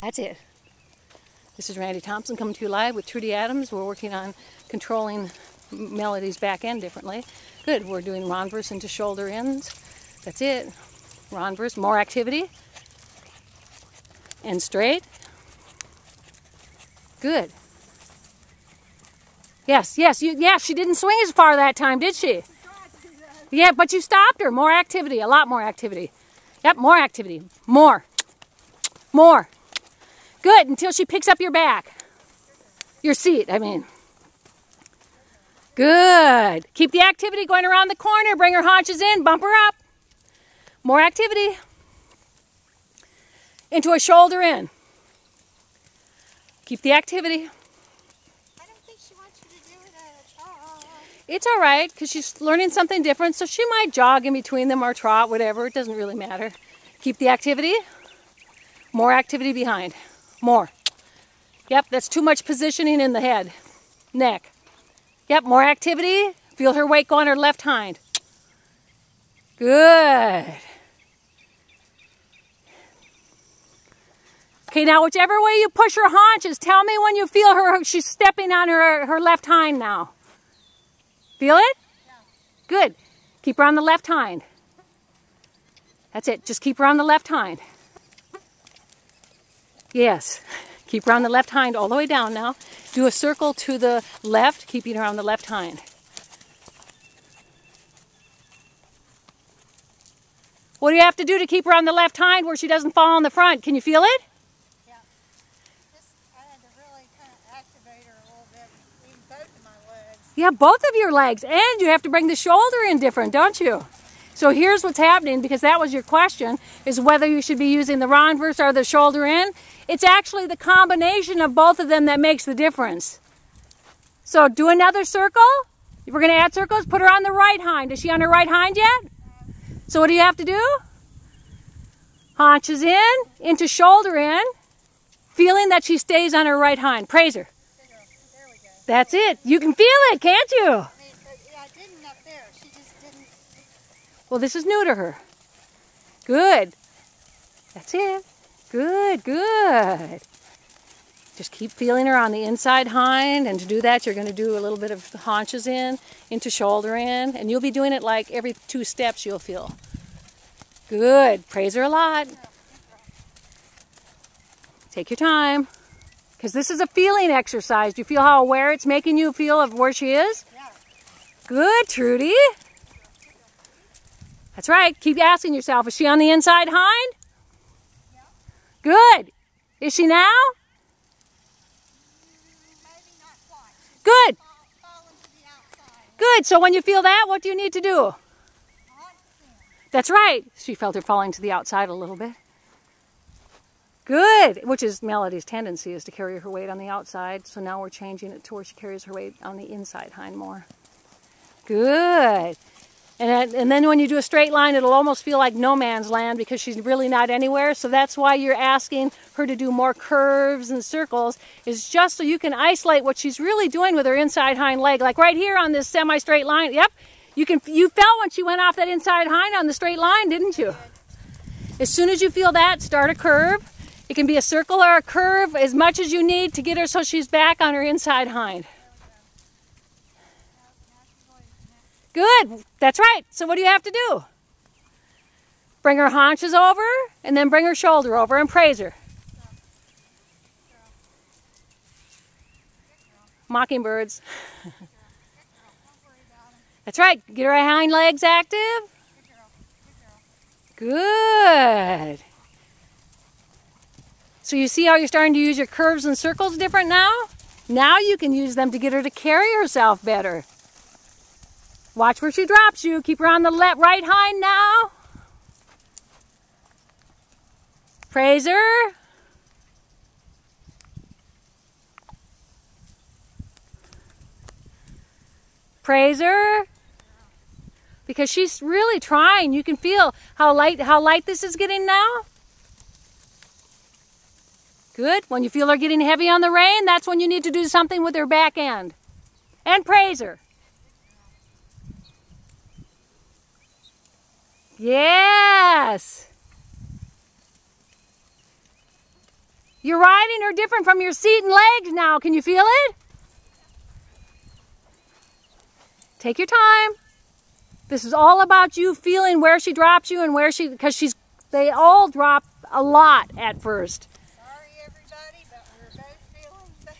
That's it. This is Randi Thompson coming to you live with Trudy Adams. We're working on controlling Melody's back end differently. Good, we're doing rhomboids into shoulder ends. That's it. Rhomboids, more activity. And straight. Good. Yes, she didn't swing as far that time, did she? Yeah, but you stopped her. More activity, a lot more activity. Yep, more activity. More. Good, until she picks up your back. Your seat, I mean. Good. Keep the activity going around the corner. Bring her haunches in. Bump her up. More activity. Into a shoulder in. Keep the activity. I don't think she wants you to do it at a jog. It's all right, because she's learning something different, so she might jog in between them or trot, whatever. It doesn't really matter. Keep the activity. More activity behind. More. Yep, that's too much positioning in the head. Neck. Yep, more activity. Feel her weight go on her left hind. Good. Okay, now whichever way you push her haunches, tell me when you feel her, she's stepping on her left hind now. Feel it? Yeah. Good. Keep her on the left hind. That's it. Just keep her on the left hind. Yes. Keep her on the left hind all the way down now. Do a circle to the left, keeping her on the left hind. What do you have to do to keep her on the left hind where she doesn't fall on the front? Can you feel it? Yeah. Just, I had to really kind of activate her a little bit, even both of my legs. Yeah, both of your legs. And you have to bring the shoulder in different, don't you? So here's what's happening, because that was your question, is whether you should be using the rhomboids or the shoulder in. It's actually the combination of both of them that makes the difference. So do another circle. We're going to add circles. Put her on the right hind. Is she on her right hind yet? So what do you have to do? Haunches in, into shoulder in, feeling that she stays on her right hind. Praise her. There we go. That's it. You can feel it, can't you? Well, this is new to her. Good. That's it. Good, good. Just keep feeling her on the inside hind, and to do that, you're going to do a little bit of haunches in, into shoulder in, and you'll be doing it like every 2 steps you'll feel. Good. Praise her a lot. Take your time, because this is a feeling exercise. Do you feel how aware it's making you feel of where she is? Yeah. Good, Trudy. That's right. Keep asking yourself, is she on the inside hind? Yeah. Good. Is she now? Maybe not quite. Good. Falling to the outside. Good. So when you feel that, what do you need to do? That's right. She felt her falling to the outside a little bit. Good. Which is Melody's tendency, is to carry her weight on the outside. So now we're changing it to where she carries her weight on the inside hind more. Good. And then when you do a straight line, it'll almost feel like no man's land, because she's really not anywhere. So that's why you're asking her to do more curves and circles, is just so you can isolate what she's really doing with her inside hind leg. Like right here on this semi-straight line. Yep. You felt when she went off that inside hind on the straight line, didn't you? As soon as you feel that, start a curve. It can be a circle or a curve, as much as you need to get her so she's back on her inside hind. Good. That's right. So what do you have to do? Bring her haunches over, and then bring her shoulder over, and praise her. Mockingbirds. That's right. Get her hind legs active. Good. So you see how you're starting to use your curves and circles different now? Now you can use them to get her to carry herself better. Watch where she drops you. Keep her on the right hind now. Praise her. Praise her. Because she's really trying. You can feel how light this is getting now. Good. When you feel her getting heavy on the rein, that's when you need to do something with her back end. And praise her. Yes! Your riding are different from your seat and legs now. Can you feel it? Take your time. This is all about you feeling where she drops you and where she, because she's, they all drop a lot at first. Sorry everybody, but we're both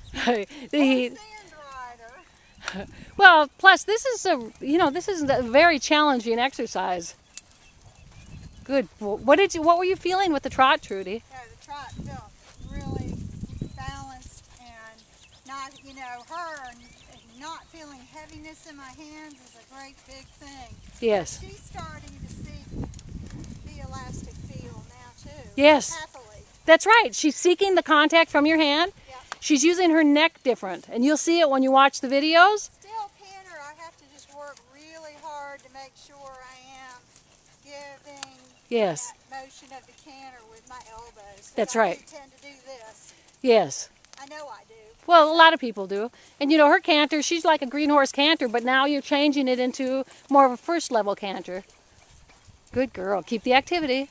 feeling the heat. Rider. Well, plus this is a, you know, this is a very challenging exercise. Good. What did you, what were you feeling with the trot, Trudy? Yeah, the trot felt really balanced and not, you know, her and not feeling heaviness in my hands is a great big thing. Yes. She's starting to see the elastic feel now too. Yes. Happily. That's right. She's seeking the contact from your hand. Yeah. She's using her neck different, and you'll see it when you watch the videos. Still, Tanner, I have to just work really hard to make sure I am giving. Yes. That motion of the canter with my elbows. That's right. I tend to do this. Yes. I know I do. Well, a lot of people do. And you know, her canter, she's like a green horse canter, but now you're changing it into more of a first level canter. Good girl. Keep the activity.